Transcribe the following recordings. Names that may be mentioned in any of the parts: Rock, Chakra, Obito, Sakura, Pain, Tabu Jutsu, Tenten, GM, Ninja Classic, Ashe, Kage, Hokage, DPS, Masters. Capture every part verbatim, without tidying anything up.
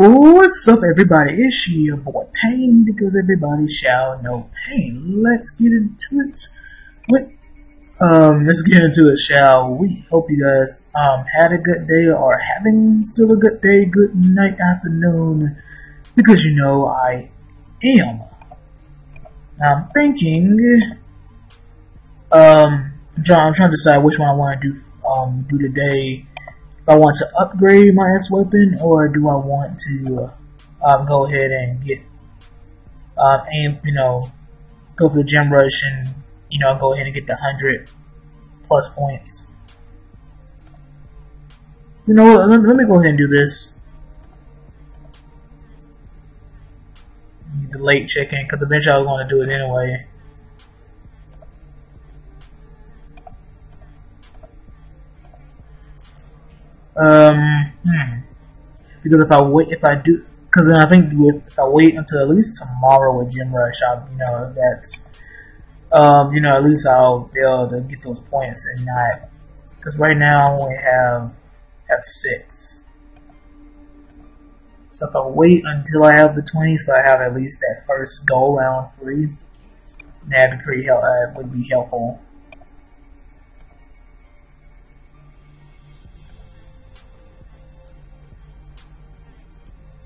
What's up, everybody? It's your boy Pain, because everybody shall know pain. Let's get into it. What? Um, let's get into it, shall we? Hope you guys um had a good day, or are having still a good day, good night, afternoon, because you know I am. I'm thinking. Um, I'm trying to decide which one I want to do. Um, do today. I want to upgrade my S weapon, or do I want to uh, go ahead and get uh, aim, you know, go for the gym rush and, you know, go ahead and get the hundred plus points. You know what, let, let me go ahead and do this. The late check-in, because eventually I was going to do it anyway. Um, hmm. Because if I wait, if I do, because then I think if I wait until at least tomorrow with Gym Rush, I'll, you know, that's, um, you know, at least I'll be able to get those points and not, because right now I only have, have six. So if I wait until I have the twenty, so I have at least that first go round free, that'd be pretty help, uh, would be helpful.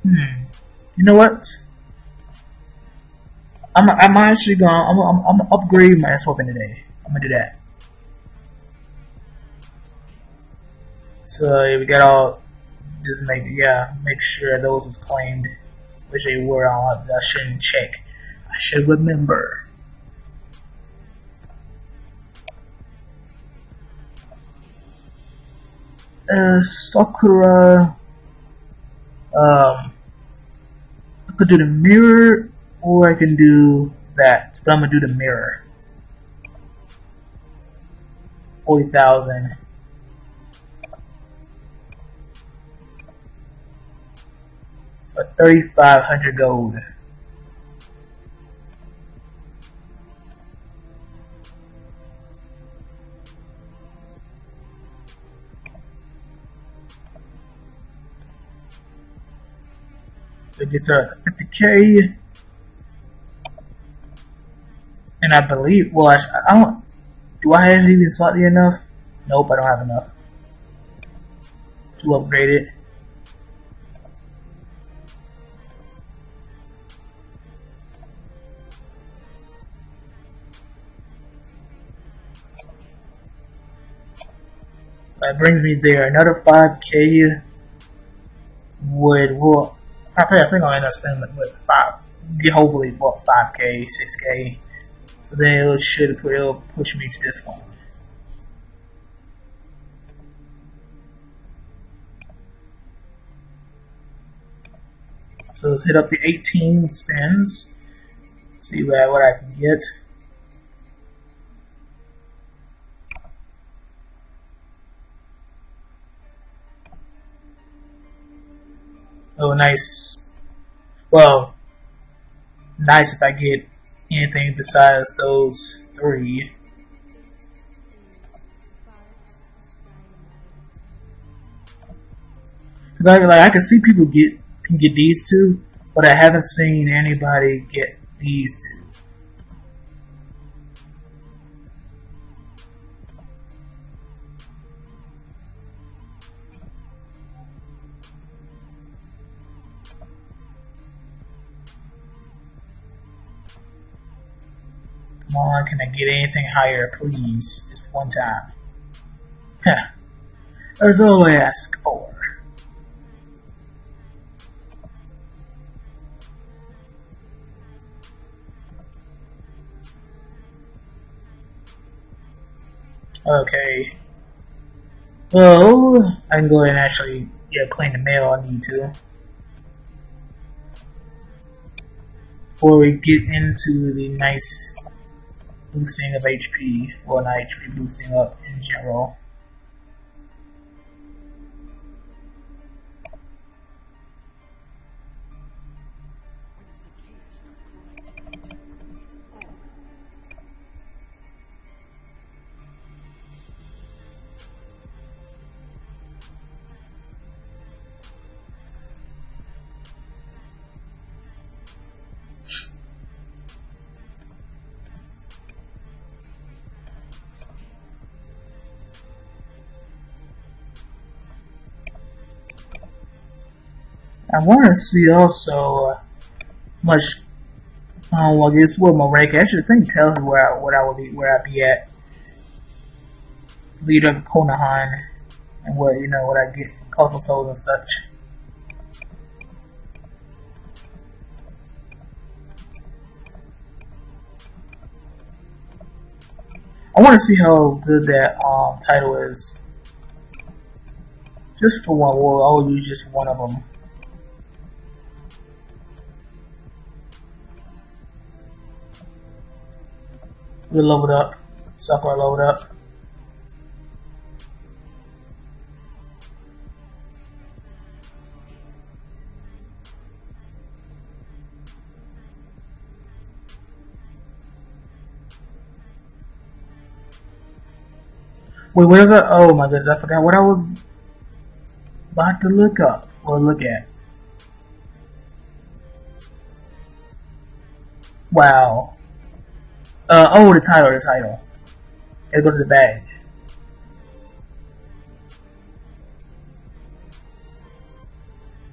Hmm. You know what? I'm I'm actually gonna I'm I'm I'm gonna upgrade my S weapon today. I'm gonna do that. So we got all. Just make yeah, make sure those was claimed, which they were. I I shouldn't check. I should remember. Uh, Sakura. Um, I could do the mirror, or I can do that, but I'm gonna do the mirror. forty thousand. For thirty-five hundred gold. It gets a fifty K, and I believe. Well, I, I don't. Do I have even slightly enough? Nope, I don't have enough to upgrade it. That brings me there. Another five K would work. I think, I think I'll end up spending with five, hopefully about five K, six K, so then it should it'll push me to this one. So let's hit up the eighteen spins, see what I, what I can get. Oh, nice. Well, nice if I get anything besides those three. Like, like I can see people get can get these two, but I haven't seen anybody get these two. Come on, can I get anything higher, please? Just one time. Huh. That's all I ask for. Okay. Well, I can go ahead and actually yeah, clean the mail I need to. Before we get into the nice boosting of H P, well, not H P, boosting up in general. I want to see also uh, much. Um, well, I guess what my rank actually think tells me where I, what I would be, where I'd be at. Leader of Konohan, and what you know, what I get from Cultural Souls and such. I want to see how good that um, title is. Just for one, well, I'll use just one of them. We leveled up. Sakura leveled up. Wait, what is that? Oh my goodness, I forgot what I was about to look up or look at. Wow. Uh, oh, the title, the title. Gotta go to the bag.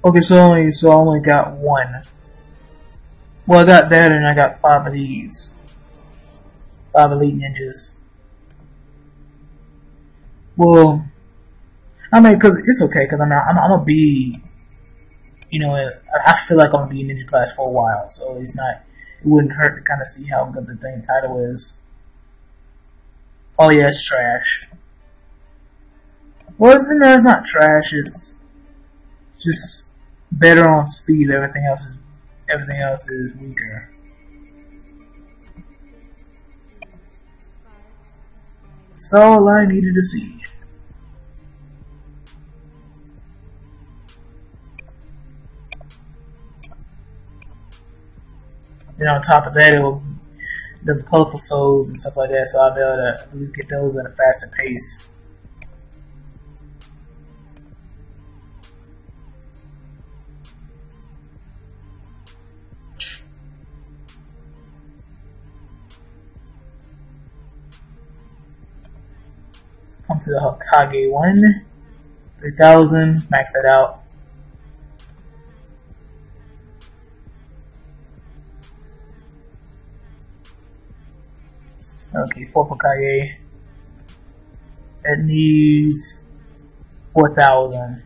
Okay, so only, so I only got one. Well, I got that, and I got five of these. Five elite ninjas. Well, I mean, cause it's okay, cause I mean, I'm, I'm gonna be, you know, I feel like I'm gonna be in ninja class for a while, so it's not, it wouldn't hurt to kind of see how good the thing title is. Oh yeah, it's trash. Well, no, it's not trash. It's just better on speed. Everything else is, everything else is weaker. That's all I needed to see. And on top of that, it will the colorful souls and stuff like that, so I'll be able to at least get those at a faster pace. Come to the Hokage one, three thousand. Max that out. Okay, four Hokage. That needs four thousand.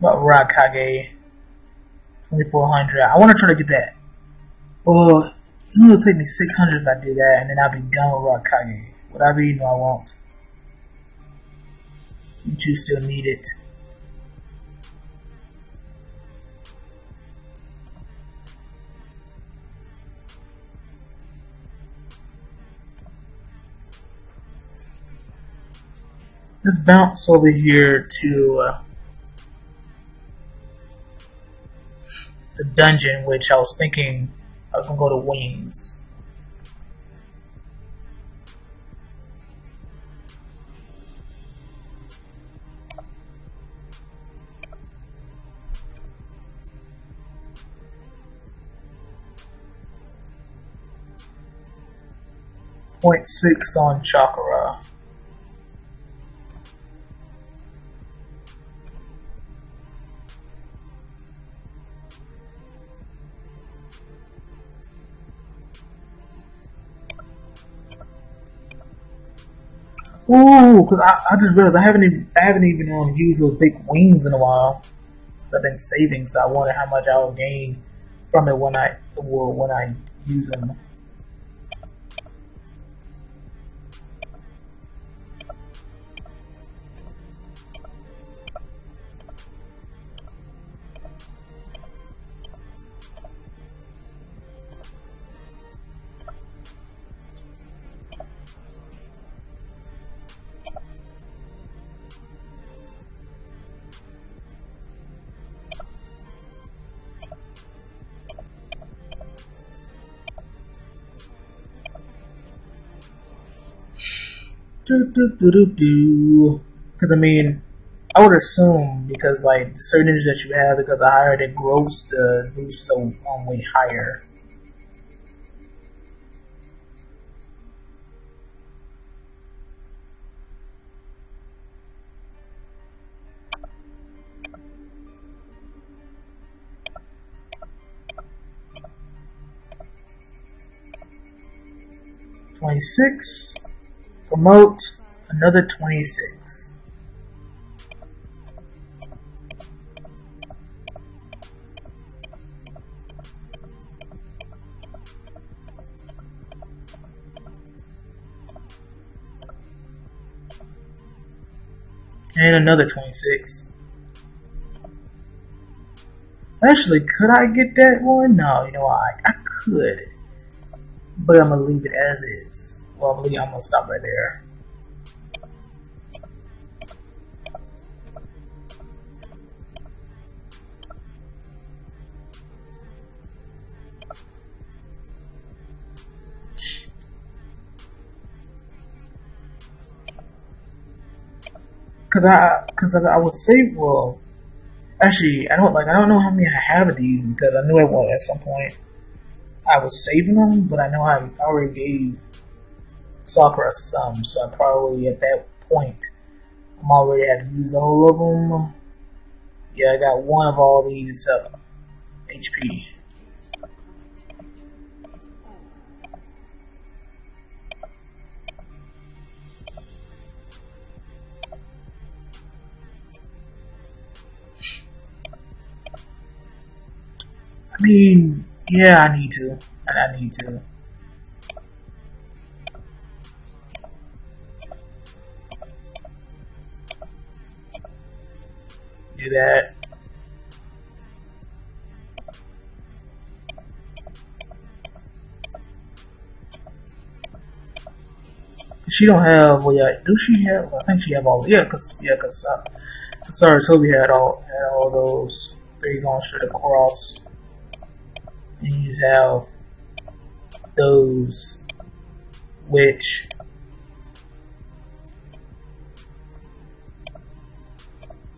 What Rock Kage? Twenty four hundred. I want to try to get that. Well, it'll take me six hundred if I do that, and then I'll be done with Rock Kage. Would I be? No, I won't. You two still need it. Let's bounce over here to uh, the dungeon, which I was thinking I was gonna go to Wings. zero point six on Chakra. Ooh, because I, I just realized I haven't even I haven't even um, used those big wings in a while. I've been saving, so I wonder how much I'll gain from it when I well, when I use them. Do, do, do, do, do. Cause I mean, I would assume because like certain ninjas that you have, because the higher they gross, the boost so um, way higher. twenty-six. Promote another twenty-six. And another twenty-six. Actually, could I get that one? No, you know what? I, I could. But I'm going to leave it as is. Well, I'm going to stop right there. Because I, cause I, I was saved, well, actually, I don't like. I don't know how many I have of these because I knew I was at some point. I was saving them, but I know I already gave Sakura some, so I probably at that point I'm already had to use all of them. Yeah, I got one of all these uh, H P. I mean, yeah, I need to. I need to. Do that. She don't have, well, yeah, do she have, I think she have all, yeah, cause, yeah, cause, uh, sorry, Toby had all, had all those, three going straight across. And use how those which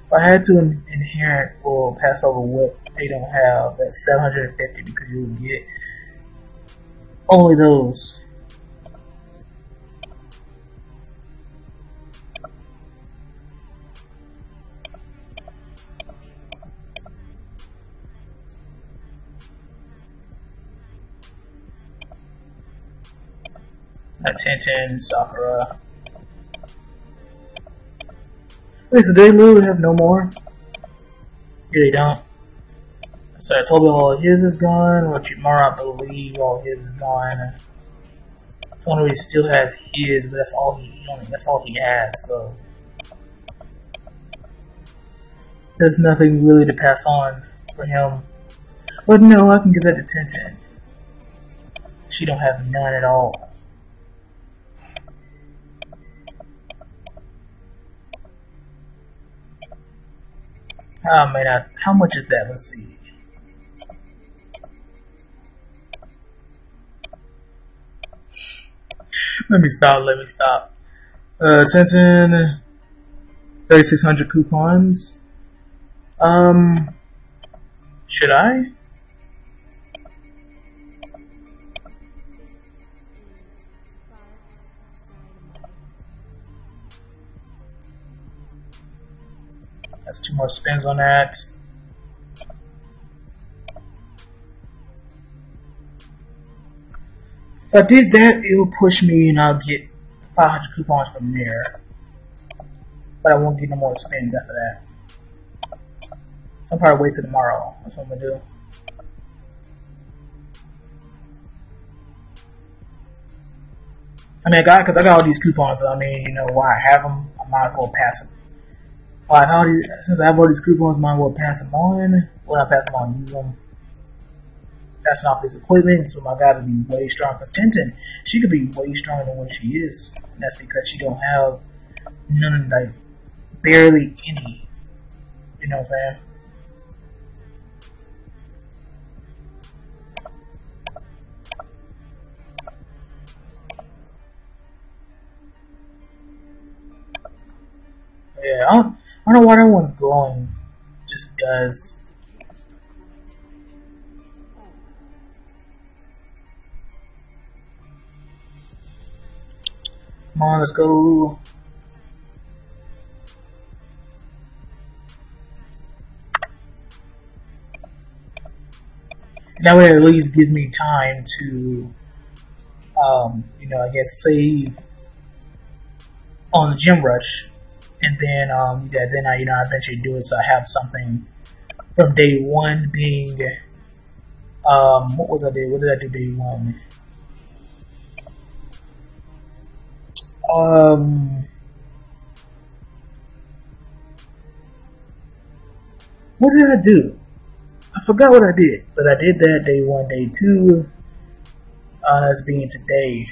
if I had to in inherit or pass over what they don't have, that's seven hundred fifty because you would get only those. Tenten, Sakura. Wait, so they literally have no more? Yeah, they don't. So I told you all of his is gone, which you might not believe all of his is gone. Tony still has his, but that's all he you know, that's all he had, so there's nothing really to pass on for him. But no, I can give that to Tenten. She don't have none at all. Oh man, I, how much is that? Let's see. Let me stop, let me stop. Uh, Tenten, thirty-six hundred coupons. Um, should I? That's two more spins on that. If I did that, it will push me and I'll get five hundred coupons from there. But I won't get no more spins after that. So I'll probably wait till tomorrow. That's what I'm gonna do. I mean, I got, cause I got all these coupons, so I mean, you know, why I have them, I might as well pass them. Alright, all these, since I have all these coupons, might as well pass them on. Well, I pass them on, use them. Passing off this equipment, so my guy would be way strong. Because Tenten, she could be way stronger than what she is. And that's because she don't have none, like, barely any. You know what I'm saying? Yeah, I don't... I don't know why that one's glowing. Just does. Come on, let's go. That would at least give me time to um, you know, I guess save on the gym rush, and then um, yeah, then I, you know, I eventually do it. So I have something from day one being, um, what was I did? What did I do day one? Um, what did I do? I forgot what I did, but I did that day one, day two. Uh, that's being today.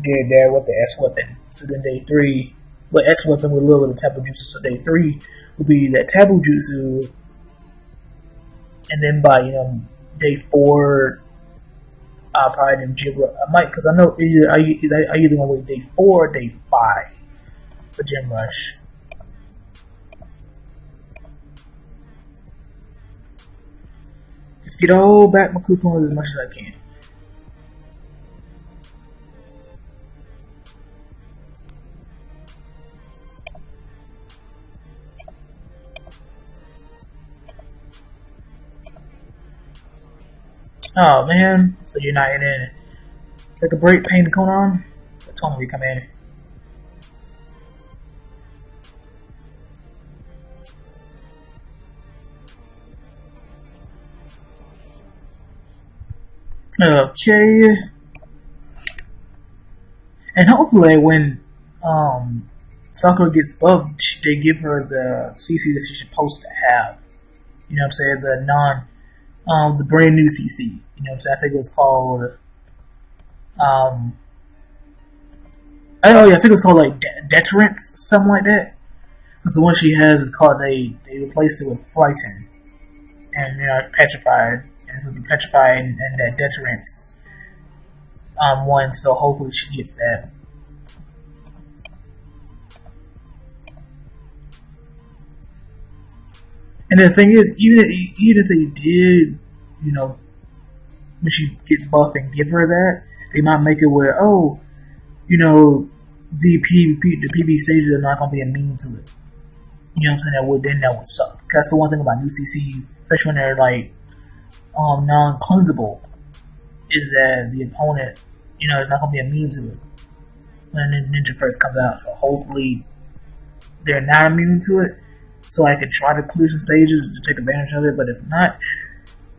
Did that with the S weapon. So then day three, but S weapon with a little bit of Tabu Jutsu. So day three will be that Tabu Jutsu, and then by you know day four, I uh, probably them gym. I might because I know either I I either gonna wait day four or day five for gym rush. Get all back my coupons as much as I can. Oh man, so you're not in it. Take a break, paint the cone on. That's when we come in. Okay, and hopefully when um, Sakura gets buffed, they give her the C C that she's supposed to have. You know what I'm saying? The non, um, the brand new C C. You know what I'm saying? I think it was called, um, I don't know, I think it was called like de deterrence, something like that. Because the one she has is called they they replaced it with frightened, and you know, petrified. Who'll be petrified and, and that deterrence um, one, so hopefully she gets that. And the thing is, even if, even if they did, you know, when she gets buffed and give her that, they might make it where, oh, you know, the P V P, the P V stages are not going to be immune to it. You know what I'm saying? That would then that would suck. That's the one thing about new C Cs, especially when they're like. Um, non-cleansable is that the opponent, you know, is not going to be immune to it when Ninja first comes out. So hopefully they're not immune to it, so I could try to clear some stages to take advantage of it. But if not,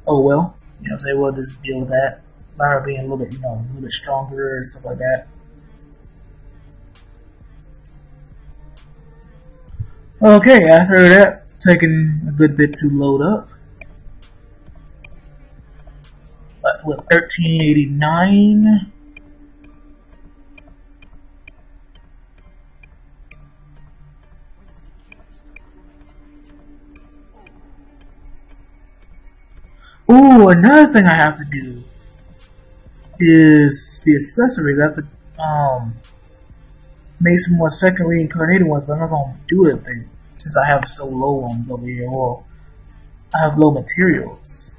oh well. You know, say, well, just deal with that by her being a little bit, you know, a little bit stronger and stuff like that. Okay, after that, taking a good bit to load up. What, thirteen eighty-nine? Ooh, another thing I have to do is the accessories. I have to um, make some more second reincarnated ones, but I'm not going to do it but, since I have so low ones over here. Well, I have low materials.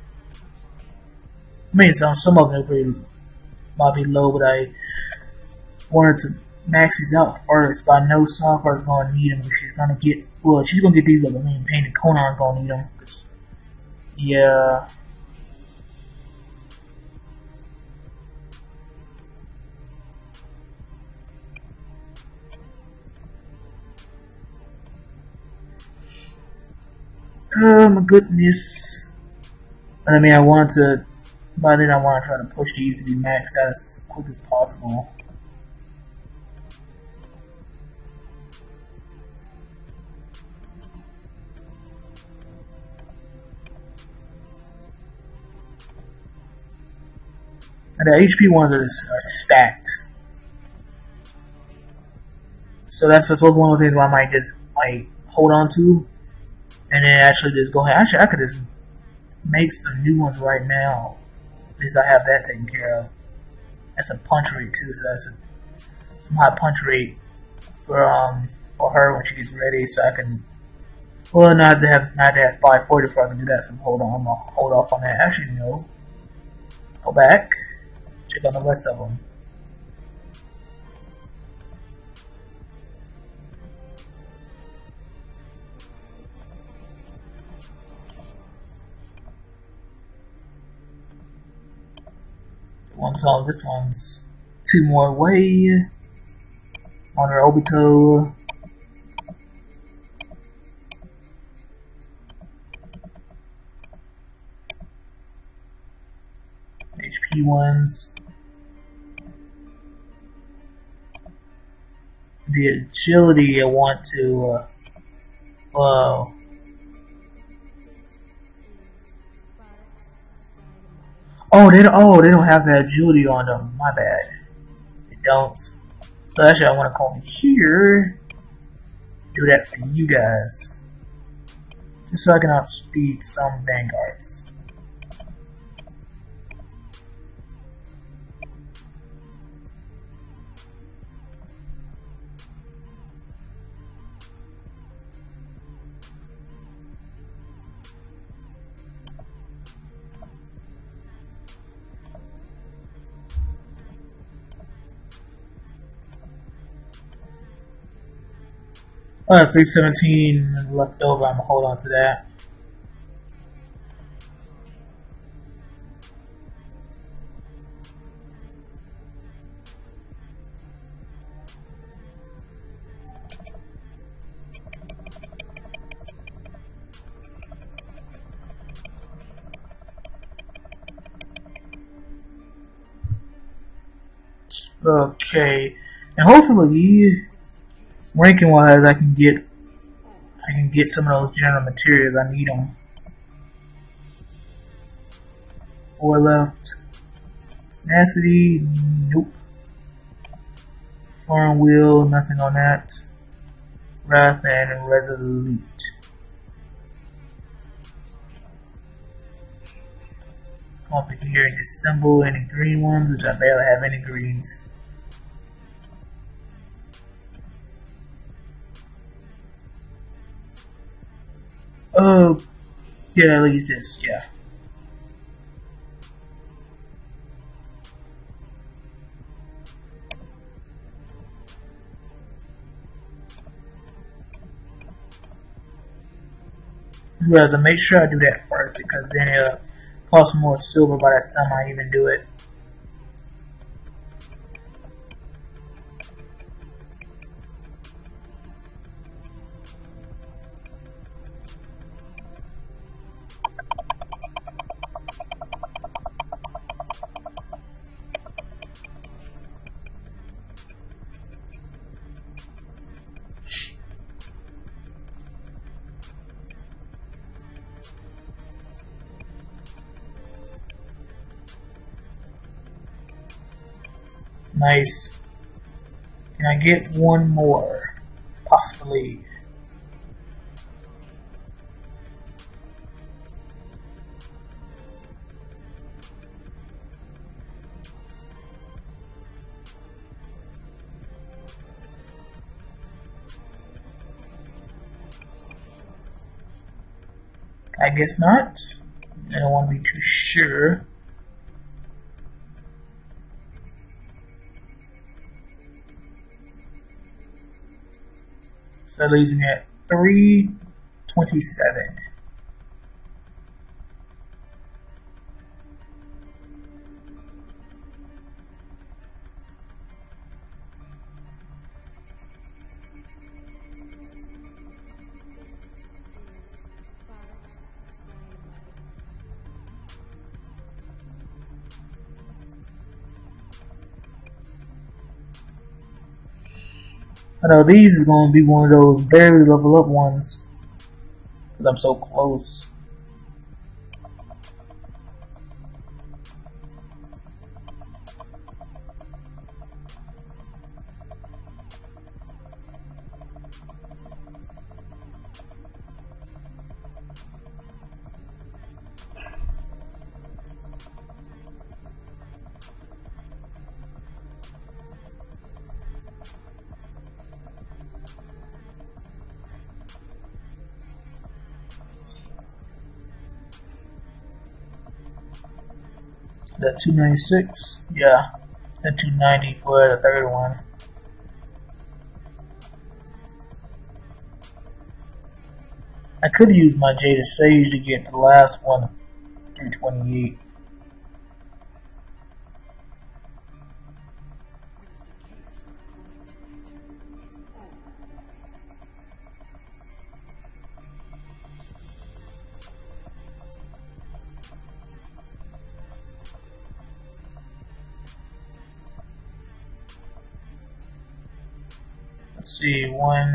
I mean, some some of them pretty, might be low, but I wanted to max these out first. But I know Sakura's gonna need them. She's gonna get well. She's gonna get these, but I mean, Pain and Konan's gonna need them. Yeah. Oh my goodness. I mean, I wanted to. But then I want to try to push these to be maxed out as quick as possible. And the H P ones are, are stacked. So that's just one of the things I might just like hold on to. And then actually just go ahead. Actually, I could just make some new ones right now. At least I have that taken care of. That's a punch rate too, so that's a some high punch rate for um for her when she gets ready. So I can, well, not to have not to have five forty before I can do that. So hold on, I'm gonna hold off on that. Actually, no. Go back, check on the rest of them. One's all this one's two more away. On our Obito. H P ones. The agility I want to, uh, whoa. Oh, they don't, oh, they don't have that agility on them, my bad. They don't. So actually I want to call me here, do that for you guys. Just so I can outspeed some vanguards. I have three seventeen left over, I'm gonna hold on to that. Okay, and hopefully ranking wise, I can get I can get some of those general materials. I need them. Four left. Tenacity, nope. Foreign will, nothing on that. Wrath and resolute. Come up in here and just symbol any green ones, which I barely have any greens. Oh, yeah, at least this, yeah. Well, so make sure I do that first, because then it'll cost more silver by the time I even do it. Nice. Can I get one more? Possibly. I guess not. I don't want to be too sure. So that leaves me at three twenty-seven. I know these is going to be one of those barely level up ones, because I'm so close. That two ninety-six? Yeah. That two ninety for the third one. I could use my Jada Sage to get the last one, three twenty-eight. Let's see, one,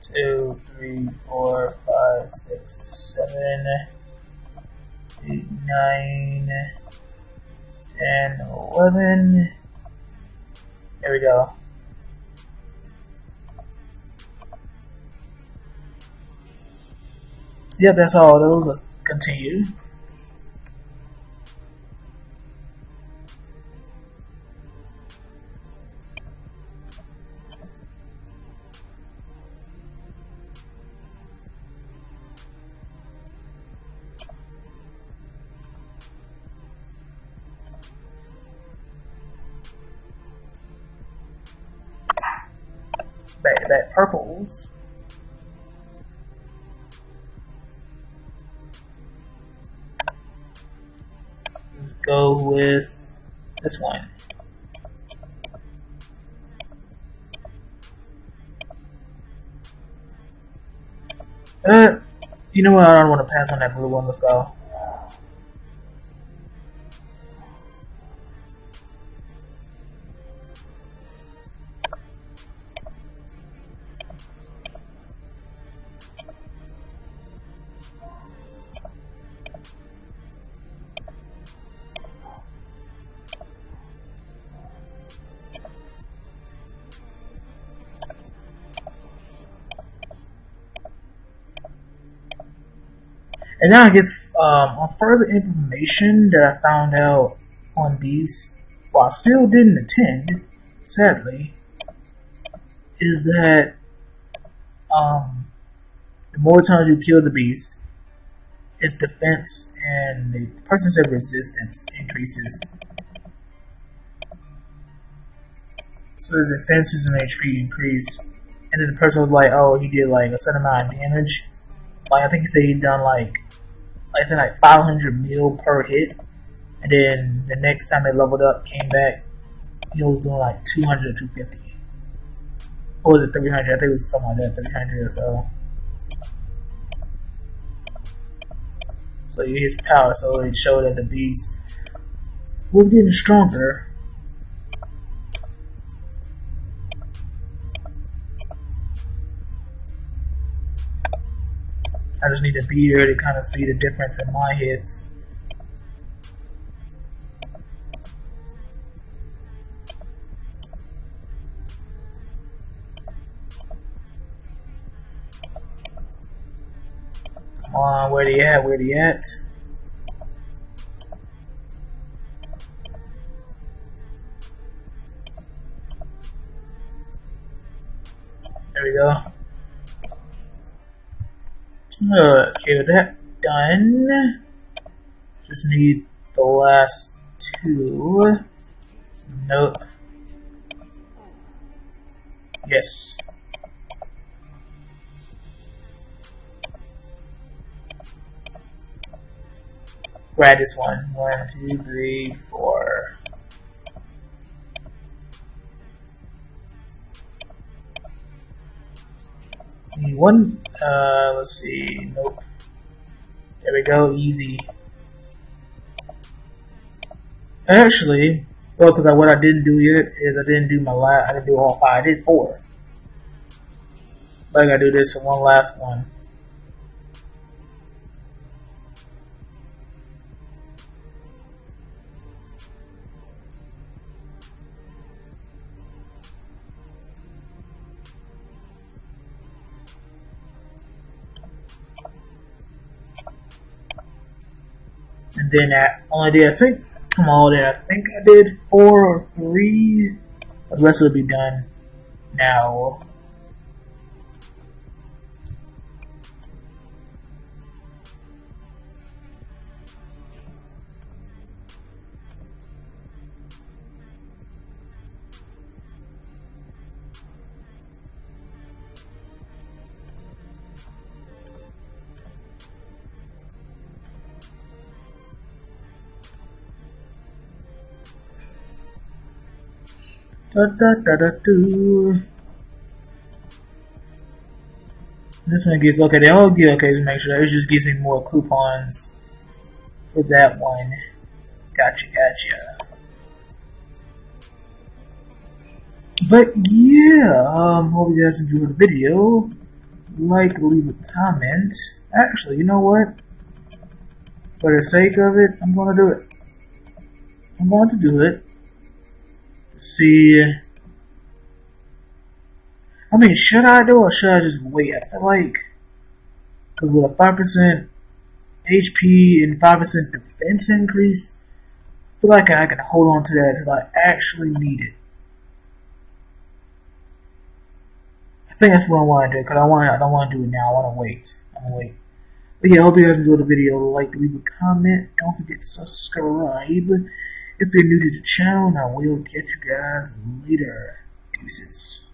two, three, four, five, six, seven, eight, nine, ten, eleven. There we go. Yeah, that's all though. Let's continue. Back to back purples. Let's go with this one. Uh, you know what? I don't want to pass on that blue one. Let's go. And now I guess um, on further information that I found out on these, while I still didn't attend, sadly, is that um, the more times you kill the beast, its defense and the person said resistance increases. So the defenses and H P increase, and then the person was like, "Oh, you did like a certain amount of damage." Like I think he said he'd done like. I think like five hundred mil per hit, and then the next time they leveled up, came back, he was doing like two hundred or two fifty. Or was it three hundred? I think it was something like that, three hundred or so. So his power, so it showed that the beast was getting stronger. I just need to be here to kind of see the difference in my hits. Come on, where they at? Where they at? There we go. Okay, with that done, just need the last two. Nope. Yes. Grab this one. One, two, three, four. One, uh, let's see, nope. There we go, easy. Actually, well, because what I didn't do yet is I didn't do my last, I didn't do all five, I did four. But I gotta do this one last one. And then I only did, I think, come on, then I think I did four or three. The rest will be done now. Da, da, da, da, do. This one gives, okay, they all give, okay, just make sure, it just gives me more coupons for that one. Gotcha, gotcha. But yeah, um, hope you guys enjoyed the video. Like, leave a comment. Actually, you know what? For the sake of it, I'm gonna do it. I'm going to do it. See, I mean, should I do or should I just wait? I feel like, because with a five percent H P and five percent defense increase, I feel like I can hold on to that until I actually need it. I think that's what I want to do, because I, I don't want to do it now. I want to wait. I want to wait. But yeah, I hope you guys enjoyed the video. Like, leave a comment. Don't forget to subscribe if you're new to the channel, and I will catch you guys later. Deuces.